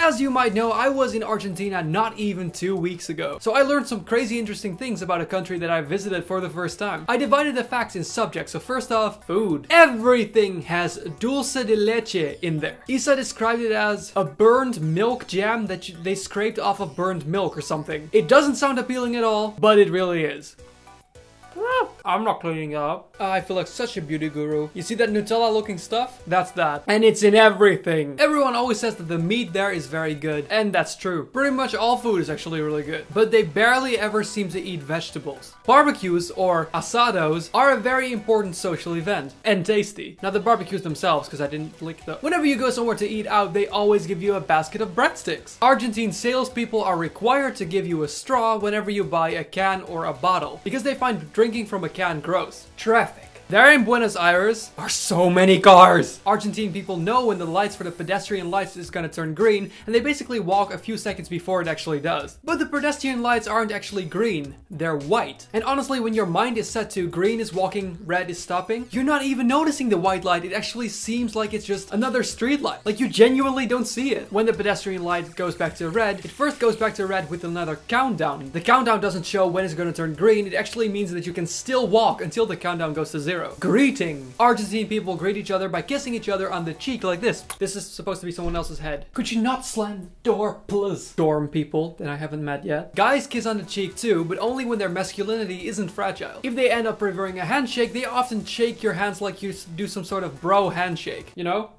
As you might know, I was in Argentina not even 2 weeks ago, so I learned some crazy interesting things about a country that I visited for the first time. I divided the facts in subjects, so first off, food. Everything has dulce de leche in there. Isa described it as a burned milk jam that they scraped off of burned milk or something. It doesn't sound appealing at all, but it really is. I'm not cleaning up. I feel like such a beauty guru. You see that Nutella looking stuff? That's that. And it's in everything. Everyone always says that the meat there is very good. And that's true. Pretty much all food is actually really good. But they barely ever seem to eat vegetables. Barbecues, or asados, are a very important social event. And tasty. Not the barbecues themselves, because I didn't lick them. Whenever you go somewhere to eat out, they always give you a basket of breadsticks. Argentine salespeople are required to give you a straw whenever you buy a can or a bottle, because they find drinking from a can gross. Traffic. There in Buenos Aires are so many cars. Argentine people know when the lights for the pedestrian lights is gonna turn green, and they basically walk a few seconds before it actually does. But the pedestrian lights aren't actually green, they're white. And honestly, when your mind is set to green is walking, red is stopping, you're not even noticing the white light. It actually seems like it's just another street light. Like you genuinely don't see it. When the pedestrian light goes back to red, it first goes back to red with another countdown. The countdown doesn't show when it's gonna turn green. It actually means that you can still walk until the countdown goes to 0. Greeting. Argentine people greet each other by kissing each other on the cheek like this. This is supposed to be someone else's head. Could you not slam the door, please? Dorm people that I haven't met yet. Guys kiss on the cheek too, but only when their masculinity isn't fragile. If they end up preferring a handshake, they often shake your hands like you do some sort of bro handshake, you know?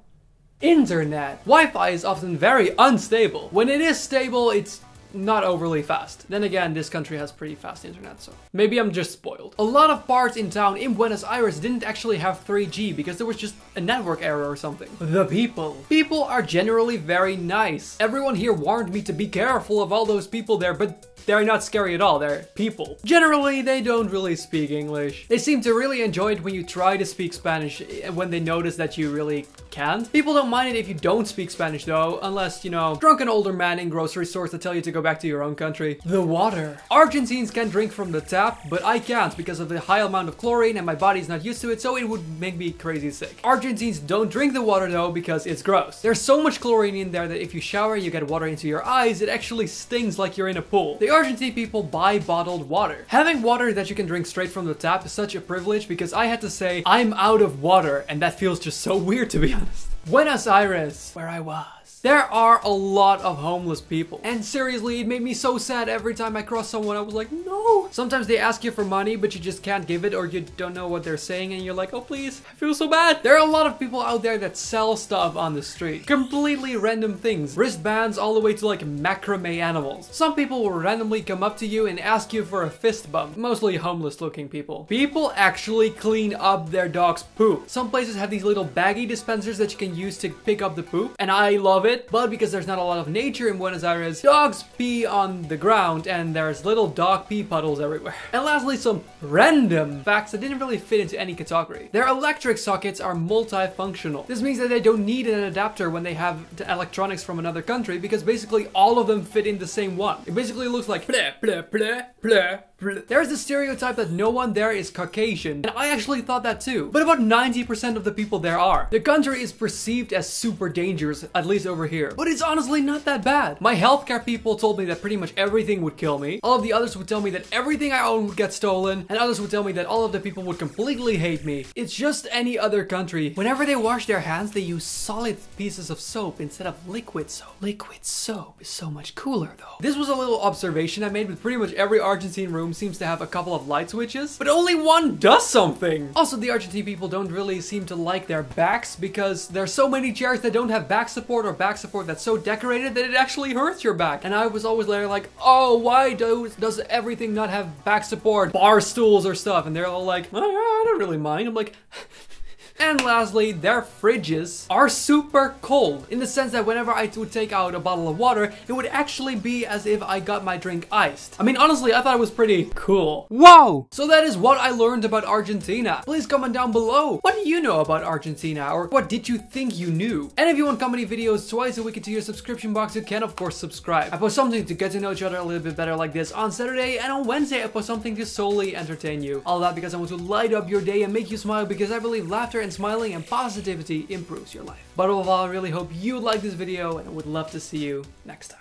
Internet. Wi-Fi is often very unstable. When it is stable, it's not overly fast. Then again, this country has pretty fast internet, so maybe I'm just spoiled. A lot of parts in town in Buenos Aires didn't actually have 3G because there was just a network error or something. The people. People are generally very nice. Everyone here warned me to be careful of all those people there, but they're not scary at all, they're people. Generally, they don't really speak English. They seem to really enjoy it when you try to speak Spanish and when they notice that you really can't. People don't mind it if you don't speak Spanish though, unless, you know, drunken older man in grocery stores that tell you to go back to your own country. The water. Argentines can drink from the tap, but I can't because of the high amount of chlorine and my body's not used to it, so it would make me crazy sick. Argentines don't drink the water though because it's gross. There's so much chlorine in there that if you shower, you get water into your eyes. It actually stings like you're in a pool. The Argentine people buy bottled water. Having water that you can drink straight from the tap is such a privilege because I had to say I'm out of water, and that feels just so weird to be honest. Buenos Aires, where I was. There are a lot of homeless people. And seriously, it made me so sad every time I crossed someone. I was like, no. Sometimes they ask you for money, but you just can't give it, or you don't know what they're saying and you're like, oh please, I feel so bad. There are a lot of people out there that sell stuff on the street. Completely random things. Wristbands all the way to like macrame animals. Some people will randomly come up to you and ask you for a fist bump. Mostly homeless looking people. People actually clean up their dog's poop. Some places have these little baggie dispensers that you can use to pick up the poop, and I love it. But because there's not a lot of nature in Buenos Aires, dogs pee on the ground and there's little dog pee puddles everywhere. And lastly, some random facts that didn't really fit into any category. Their electric sockets are multifunctional. This means that they don't need an adapter when they have electronics from another country because basically all of them fit in the same one. It basically looks like bleh, bleh, bleh, bleh. There's the stereotype that no one there is Caucasian, and I actually thought that too, but about 90% of the people there are. The country is perceived as super dangerous, at least over here, but it's honestly not that bad. My healthcare people told me that pretty much everything would kill me, all of the others would tell me that everything I own would get stolen, and others would tell me that all of the people would completely hate me. It's just any other country. Whenever they wash their hands, they use solid pieces of soap instead of liquid soap. Liquid soap is so much cooler though. This was a little observation I made with pretty much every Argentine room seems to have a couple of light switches, but only one does something. Also, the Argentine people don't really seem to like their backs because there's so many chairs that don't have back support or back support that's so decorated that it actually hurts your back. And I was always there like, oh, why does everything not have back support? Bar stools or stuff. And they're all like, oh, I don't really mind. I'm like... And lastly, their fridges are super cold in the sense that whenever I would take out a bottle of water, it would actually be as if I got my drink iced. I mean, honestly, I thought it was pretty cool. Wow! So that is what I learned about Argentina. Please comment down below. What do you know about Argentina, or what did you think you knew? And if you want comedy videos twice a week into your subscription box, you can of course subscribe. I post something to get to know each other a little bit better like this on Saturday, and on Wednesday I post something to solely entertain you. All that because I want to light up your day and make you smile because I believe laughter and and smiling and positivity improves your life. But above all, I really hope you liked this video and I would love to see you next time.